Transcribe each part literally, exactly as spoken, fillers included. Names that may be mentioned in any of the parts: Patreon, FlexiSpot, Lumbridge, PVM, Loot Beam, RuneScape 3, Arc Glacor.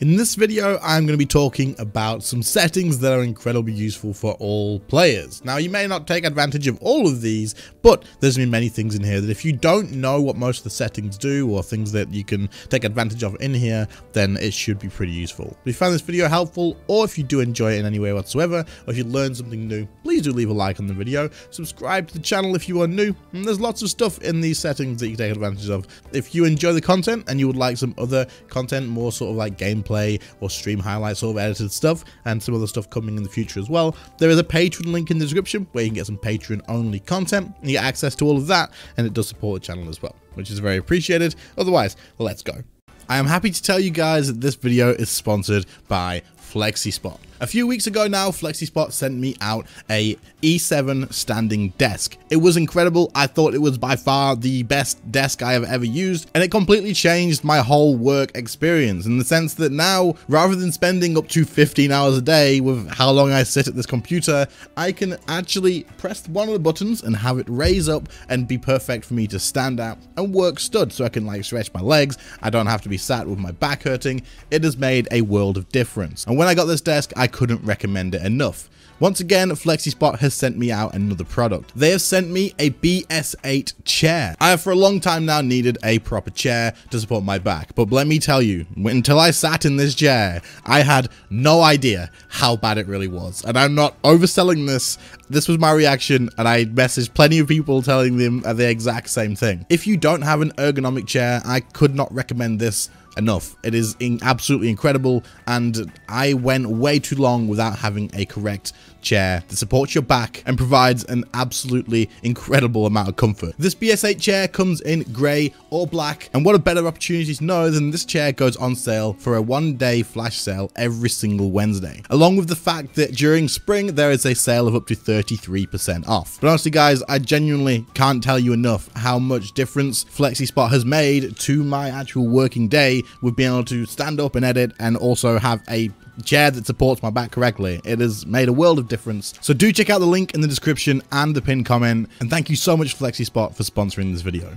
In this video, I'm going to be talking about some settings that are incredibly useful for all players. Now, you may not take advantage of all of these, but there's been many things in here that if you don't know what most of the settings do or things that you can take advantage of in here, then it should be pretty useful. If you found this video helpful, or if you do enjoy it in any way whatsoever, or if you learned something new, please do leave a like on the video, subscribe to the channel if you are new, and there's lots of stuff in these settings that you can take advantage of. If you enjoy the content and you would like some other content, more sort of like gameplay, play or stream highlights, sort of edited stuff, and some other stuff coming in the future as well. There is a Patreon link in the description where you can get some Patreon only content and you get access to all of that, and it does support the channel as well, which is very appreciated. Otherwise, let's go. I am happy to tell you guys that this video is sponsored by FlexiSpot. A few weeks ago now, FlexiSpot sent me out a E seven standing desk. It was incredible. I thought it was by far the best desk I have ever used, and it completely changed my whole work experience in the sense that now, rather than spending up to fifteen hours a day with how long I sit at this computer, I can actually press one of the buttons and have it raise up and be perfect for me to stand out and work stood, so I can like stretch my legs. I don't have to be sat with my back hurting. It has made a world of difference. And when I got this desk, I I couldn't recommend it enough. Once again, FlexiSpot has sent me out another product. They have sent me a B S eight chair. I have for a long time now needed a proper chair to support my back, but let me tell you, until I sat in this chair, I had no idea how bad it really was. And I'm not overselling this. This was my reaction, and I messaged plenty of people telling them the exact same thing. If you don't have an ergonomic chair, I could not recommend this enough. It is in absolutely incredible, and I went way too long without having a correct chair that supports your back and provides an absolutely incredible amount of comfort. This B S eight chair comes in grey or black, and what a better opportunity to know than this chair goes on sale for a one-day flash sale every single Wednesday, along with the fact that during spring there is a sale of up to thirty-three percent off. But honestly guys, I genuinely can't tell you enough how much difference FlexiSpot has made to my actual working day with being able to stand up and edit and also have a chair that supports my back correctly. It has made a world of difference. So do check out the link in the description and the pinned comment. And thank you so much FlexiSpot for sponsoring this video.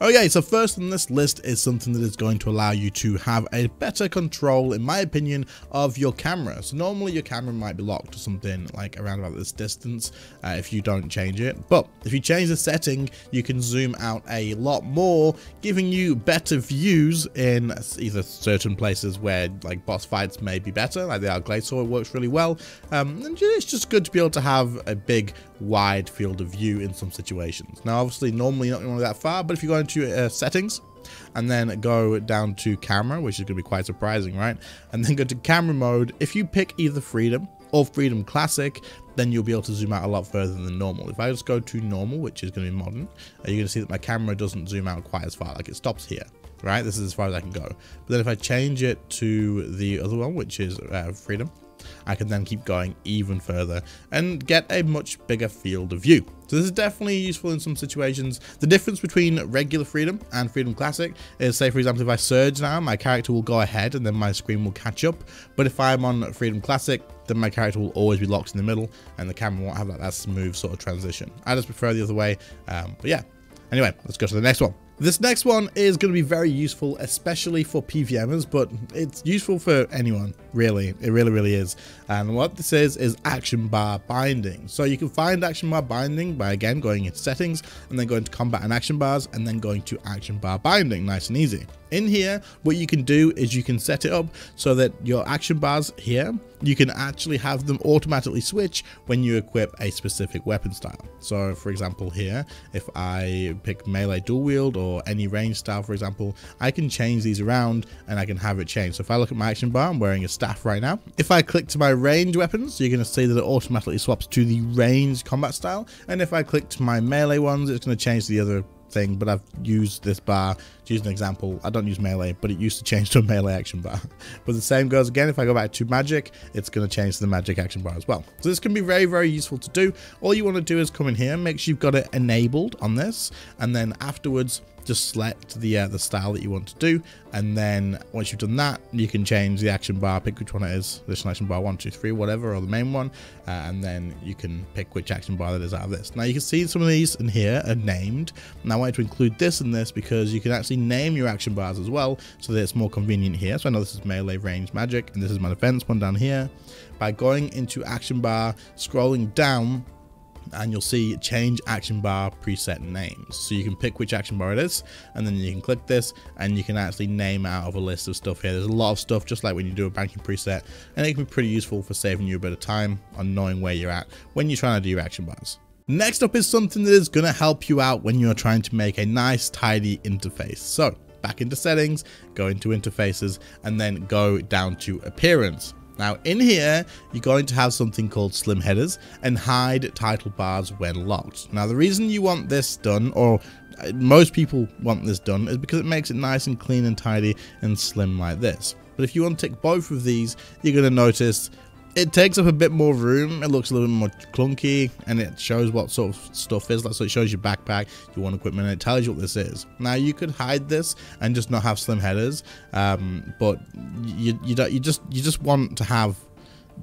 Okay, so first on this list is something that is going to allow you to have a better control, in my opinion, of your camera. So normally your camera might be locked to something like around about this distance uh, if you don't change it. But if you change the setting, you can zoom out a lot more, giving you better views in either certain places where like boss fights may be better, like the Arc Glacor, it works really well. Um, and it's just good to be able to have a big, wide field of view in some situations. Now, obviously, normally you're not going to go that far, but if you're going to uh, settings and then go down to camera, which is going to be quite surprising, right? And then go to camera mode. If you pick either freedom or freedom classic, then you'll be able to zoom out a lot further than normal. If I just go to normal, which is going to be modern, you're going to see that my camera doesn't zoom out quite as far, like it stops here, right? This is as far as I can go. But then if I change it to the other one, which is uh, freedom, I can then keep going even further and get a much bigger field of view. So this is definitely useful in some situations. The difference between regular freedom and freedom classic is, say for example, if I surge now, my character will go ahead and then my screen will catch up. But if I'm on freedom classic, then my character will always be locked in the middle and the camera won't have like that smooth sort of transition. I just prefer the other way, um, but yeah. Anyway, let's go to the next one. This next one is going to be very useful, especially for P V Mers, but it's useful for anyone, really. It really, really is. And what this is, is action bar binding. So you can find action bar binding by, again, going into settings, and then going to combat and action bars, and then going to action bar binding, nice and easy. In here, what you can do is you can set it up so that your action bars here, you can actually have them automatically switch when you equip a specific weapon style. So for example here, if I pick melee dual wield or any range style, for example, I can change these around and I can have it change. So if I look at my action bar, I'm wearing a staff right now. If I click to my range weapons, you're going to see that it automatically swaps to the range combat style. And if I click to my melee ones, it's going to change the other thing, but I've used this bar to use an example. I don't use melee, but it used to change to a melee action bar. But the same goes again. If I go back to magic, it's going to change to the magic action bar as well. So this can be very, very useful to do. All you want to do is come in here, make sure you've got it enabled on this, and then afterwards just select the, uh, the style that you want to do, and then once you've done that, you can change the action bar, pick which one it is, this action bar one, two, three, whatever, or the main one, uh, and then you can pick which action bar that is out of this. Now you can see some of these in here are named, and I wanted to include this in this because you can actually name your action bars as well, so that it's more convenient here. So I know this is melee, range, magic, and this is my defense one down here. By going into action bar, scrolling down, and you'll see change action bar preset names, so you can pick which action bar it is, and then you can click this and you can actually name out of a list of stuff here. There's a lot of stuff, just like when you do a banking preset, and it can be pretty useful for saving you a bit of time on knowing where you're at when you're trying to do your action bars. Next up is something that is going to help you out when you're trying to make a nice tidy interface. So back into settings, go into interfaces, and then go down to appearance. Now in here, you're going to have something called slim headers and hide title bars when locked. Now the reason you want this done, or most people want this done, is because it makes it nice and clean and tidy and slim like this. But if you untick both of these, you're going to notice it takes up a bit more room, it looks a little bit more clunky, and it shows what sort of stuff is. So it shows your backpack, your one equipment, and it tells you what this is. Now you could hide this and just not have slim headers, um, but you you, don't, you just you just want to have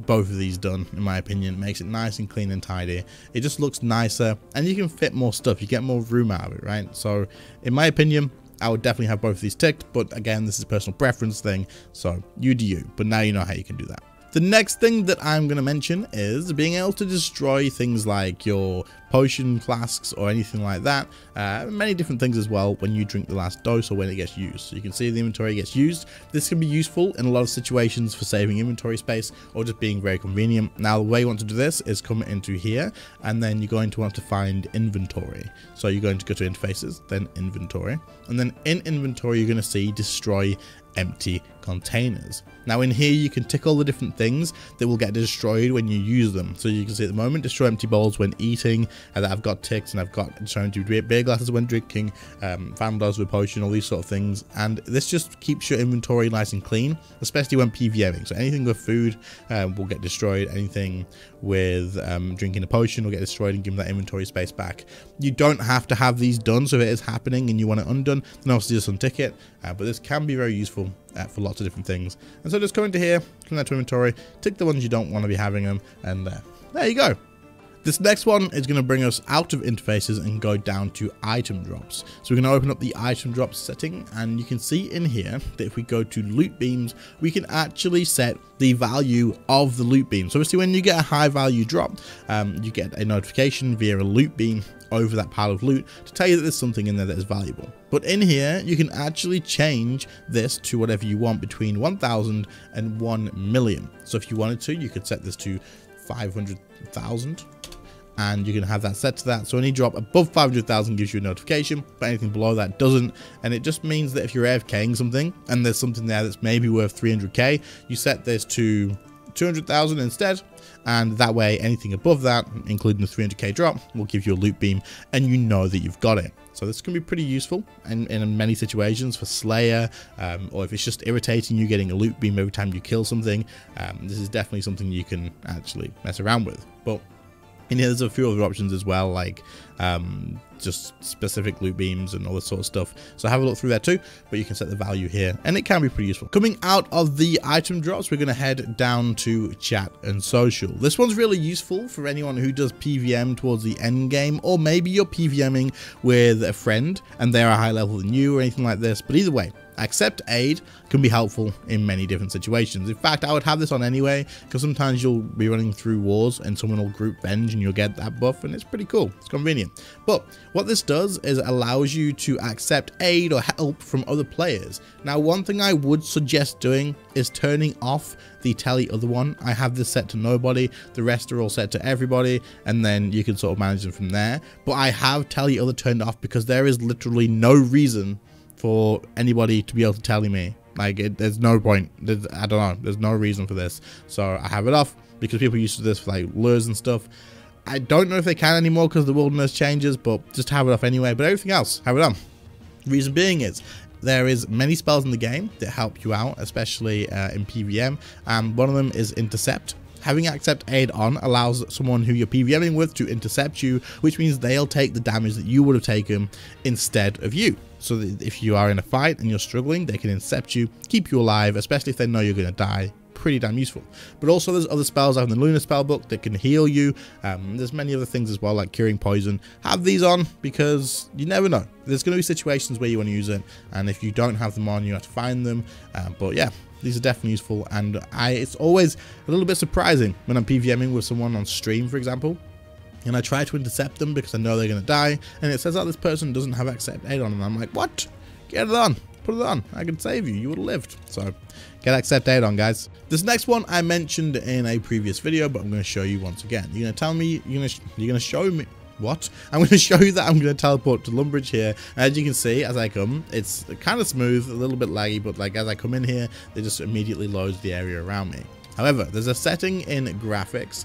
both of these done, in my opinion. It makes it nice and clean and tidy. It just looks nicer, and you can fit more stuff. You get more room out of it, right? So in my opinion, I would definitely have both of these ticked, but again, this is a personal preference thing, so you do you. But now you know how you can do that. The next thing that I'm going to mention is being able to destroy things like your potion flasks or anything like that. Uh, many different things as well when you drink the last dose or when it gets used. So you can see the inventory gets used. This can be useful in a lot of situations for saving inventory space or just being very convenient. Now the way you want to do this is come into here, and then you're going to want to find inventory. So you're going to go to interfaces, then inventory, and then in inventory you're going to see destroy empty containers. Now in here you can tick all the different things that will get destroyed when you use them. So you can see at the moment, destroy empty bowls when eating, and that I've got ticked, and I've got destroying beer glasses when drinking, um, vandals with potion, all these sort of things. And this just keeps your inventory nice and clean, especially when PVMing. So anything with food um, will get destroyed, anything with um, drinking a potion will get destroyed and give them that inventory space back. You don't have to have these done, so if it is happening and you want it undone, then obviously just untick it, uh, but this can be very useful Uh, for lots of different things. And so just go into here, clean that to inventory, tick the ones you don't want to be having them, and uh, there you go. This next one is going to bring us out of interfaces and go down to item drops. So we're going to open up the item drops setting, and you can see in here that if we go to loot beams, we can actually set the value of the loot beam. So obviously when you get a high value drop, um, you get a notification via a loot beam over that pile of loot to tell you that there's something in there that is valuable. But in here, you can actually change this to whatever you want between one thousand and one million. So if you wanted to, you could set this to five hundred thousand. And you can have that set to that, so any drop above five hundred thousand gives you a notification, but anything below that doesn't. And it just means that if you're AFKing something and there's something there that's maybe worth three hundred K, you set this to two hundred thousand instead, and that way anything above that, including the three hundred K drop, will give you a loot beam, and you know that you've got it. So this can be pretty useful in, in many situations for Slayer, um, or if it's just irritating you getting a loot beam every time you kill something, um, this is definitely something you can actually mess around with. But in here, there's a few other options as well, like um, just specific loot beams and all this sort of stuff. So have a look through there too, but you can set the value here, and it can be pretty useful. Coming out of the item drops, we're going to head down to chat and social. This one's really useful for anyone who does P V M towards the end game, or maybe you're PVMing with a friend and they're a higher level than you or anything like this. But either way, accept aid can be helpful in many different situations. In fact, I would have this on anyway, because sometimes you'll be running through wars and someone will group venge and you'll get that buff, and it's pretty cool. It's convenient. But what this does is it allows you to accept aid or help from other players. Now, one thing I would suggest doing is turning off the tell the other one. I have this set to nobody, the rest are all set to everybody, and then you can sort of manage them from there. But I have tell the other turned off because there is literally no reason for anybody to be able to tell me, like, it, there's no point. There's, I don't know, there's no reason for this, so I have it off because people are used to this for like lures and stuff. I don't know if they can anymore because the wilderness changes, but just have it off anyway. But everything else, have it on. Reason being is there is many spells in the game that help you out, especially uh, in P V M, and one of them is intercept. Having accept aid on allows someone who you're PVMing with to intercept you, which means they'll take the damage that you would have taken instead of you. so that if you are in a fight and you're struggling, they can incept you, keep you alive, especially if they know you're going to die. Pretty damn useful. But also there's other spells out in the Luna spellbook that can heal you. Um, there's many other things as well, like curing poison. Have these on because you never know. There's going to be situations where you want to use it, and if you don't have them on, you have to find them. Uh, but yeah, these are definitely useful, and I it's always a little bit surprising when I'm PVMing with someone on stream, for example, and I try to intercept them because I know they're going to die, and it says that this person doesn't have Accept Aid on, and I'm like, what? Get it on. Put it on. I can save you. You would have lived. So get Accept Aid on, guys. This next one I mentioned in a previous video, but I'm going to show you once again. You're going to tell me, you're going to, you're going to show me, what? I'm going to show you that I'm going to teleport to Lumbridge here. As you can see, as I come, it's kind of smooth, a little bit laggy, but like as I come in here, they just immediately load the area around me. However, there's a setting in graphics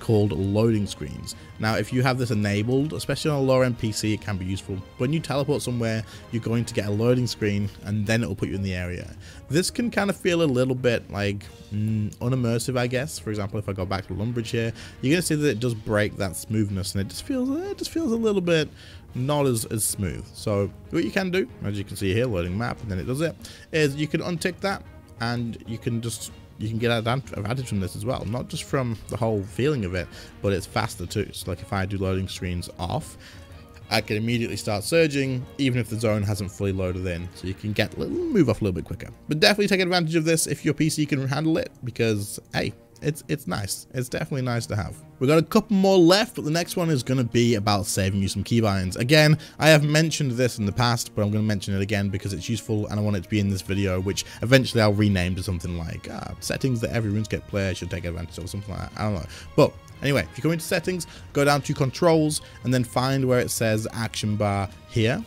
called loading screens. Now, if you have this enabled, especially on a lower-end P C, it can be useful. When you teleport somewhere, you're going to get a loading screen, and then it will put you in the area. This can kind of feel a little bit like mm, unimmersive, I guess. For example, if I go back to Lumbridge here, you're going to see that it does break that smoothness, and it just feels it just feels a little bit not as, as smooth. So what you can do, as you can see here, loading map, and then it does it, is you can untick that, and you can just... You can get advantage from this as well, not just from the whole feeling of it, but it's faster too. So like if I do loading screens off, I can immediately start surging, even if the zone hasn't fully loaded in. So you can get a little, move off a little bit quicker. But definitely take advantage of this if your P C can handle it, because hey, it's it's nice. It's definitely nice to have. We've got a couple more left, but the next one is going to be about saving you some keybinds. Again, I have mentioned this in the past, but I'm going to mention it again because it's useful and I want it to be in this video, which eventually I'll rename to something like uh, settings that every RuneScape player should take advantage of, or something like that. I don't know. But anyway, if you come into settings, go down to controls and then find where it says action bar here.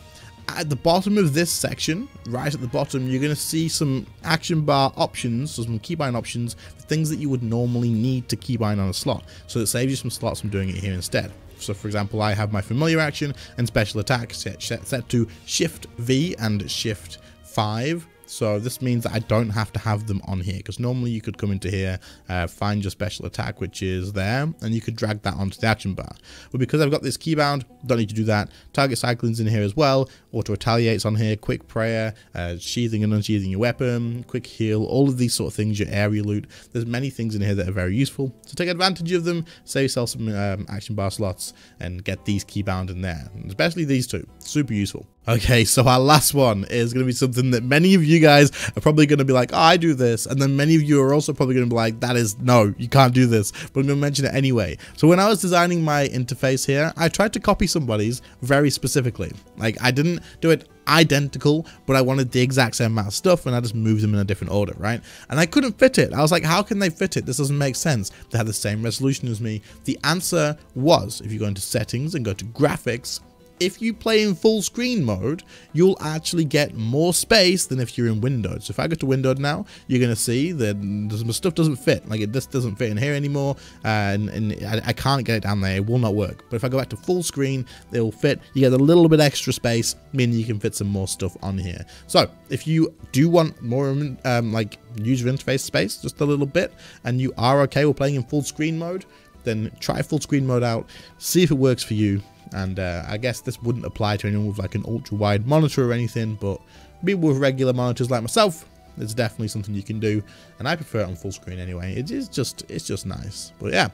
At the bottom of this section, right at the bottom, you're going to see some action bar options, so some keybind options, for things that you would normally need to keybind on a slot. So it saves you some slots from doing it here instead. So for example, I have my familiar action and special attack set, set, set to Shift V and Shift five. So this means that I don't have to have them on here, because normally you could come into here, uh, find your special attack, which is there, and you could drag that onto the action bar. But because I've got this keybound, don't need to do that. Target cycling's in here as well. Auto retaliates on here. Quick prayer, uh, sheathing and unsheathing your weapon, quick heal, all of these sort of things. Your area loot. There's many things in here that are very useful. So take advantage of them. Save yourself some um, action bar slots and get these keybound in there, and especially these two. Super useful. Okay, so our last one is going to be something that many of you guys are probably going to be like, oh, I do this. And then many of you are also probably going to be like, that is, no, you can't do this. But I'm going to mention it anyway. So when I was designing my interface here, I tried to copy somebody's very specifically. Like, I didn't do it identical, but I wanted the exact same amount of stuff, and I just moved them in a different order, right? And I couldn't fit it. I was like, how can they fit it? This doesn't make sense. They had the same resolution as me. The answer was, if you go into settings and go to graphics, if you play in full screen mode, you'll actually get more space than if you're in windowed. So if I go to windowed now, you're going to see that some stuff doesn't fit. Like it just doesn't fit in here anymore, uh, and, and I, I can't get it down there. It will not work. But if I go back to full screen, it will fit. You get a little bit extra space, meaning you can fit some more stuff on here. So if you do want more um, like user interface space, just a little bit, and you are okay with playing in full screen mode, then try full screen mode out, see if it works for you. And uh, I guess this wouldn't apply to anyone with like an ultra wide monitor or anything, but people with regular monitors like myself, it's definitely something you can do. And I prefer it on full screen anyway. It is just, it's just nice. But yeah,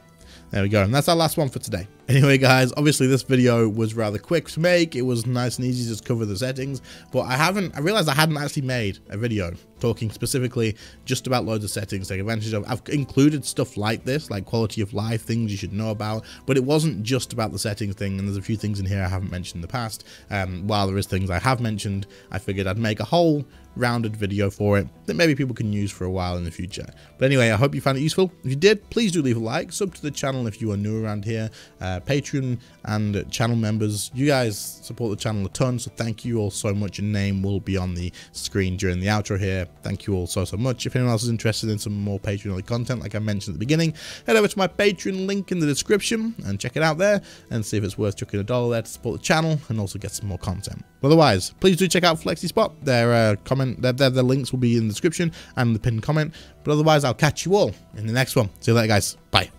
there we go. And that's our last one for today. Anyway, guys, obviously this video was rather quick to make. It was nice and easy to just cover the settings, but I haven't, I realized I hadn't actually made a video talking specifically just about loads of settings to take advantage of. I've included stuff like this, like quality of life, things you should know about, but it wasn't just about the settings thing, and there's a few things in here I haven't mentioned in the past. Um, while there is things I have mentioned, I figured I'd make a whole rounded video for it that maybe people can use for a while in the future. But anyway, I hope you found it useful. If you did, please do leave a like, sub to the channel if you are new around here. Uh, Patreon and channel members, you guys support the channel a ton, so thank you all so much. Your name will be on the screen during the outro here. Thank you all so so much. If anyone else is interested in some more Patreon content like I mentioned at the beginning, head over to my Patreon link in the description and check it out there and see if it's worth chucking a dollar there to support the channel and also get some more content. Otherwise, please do check out FlexiSpot. Their uh, comment their, their, their links will be in the description and the pinned comment. But otherwise, I'll catch you all in the next one. See you later, guys. Bye.